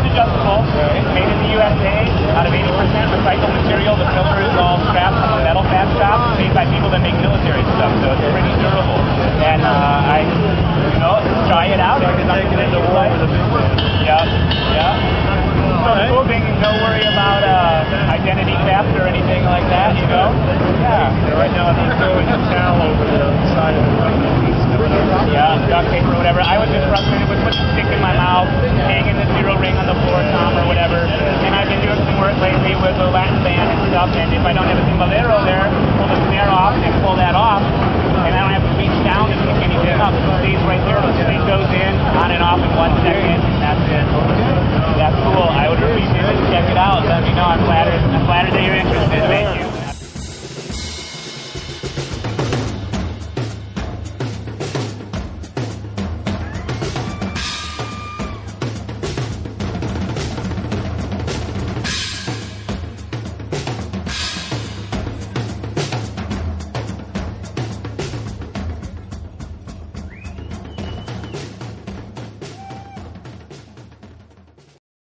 it's adjustable. It's made in the USA out of 80% recycled material. The filter is all scrap from a metal fab shop made by people that make military stuff, so it's pretty durable. And try it out. It's not going to take it away. Yeah. So the cool thing is no worry about identity theft or anything like that, you know? Yeah. Right now I'm throwing a towel over the side of the road. Yeah, duct tape or whatever. I was just frustrated with putting a stick in my mouth, hanging the zero ring on the floor, Tom, or whatever. And I've been doing some work lately with a Latin band and stuff, and if I don't have a timbalero there,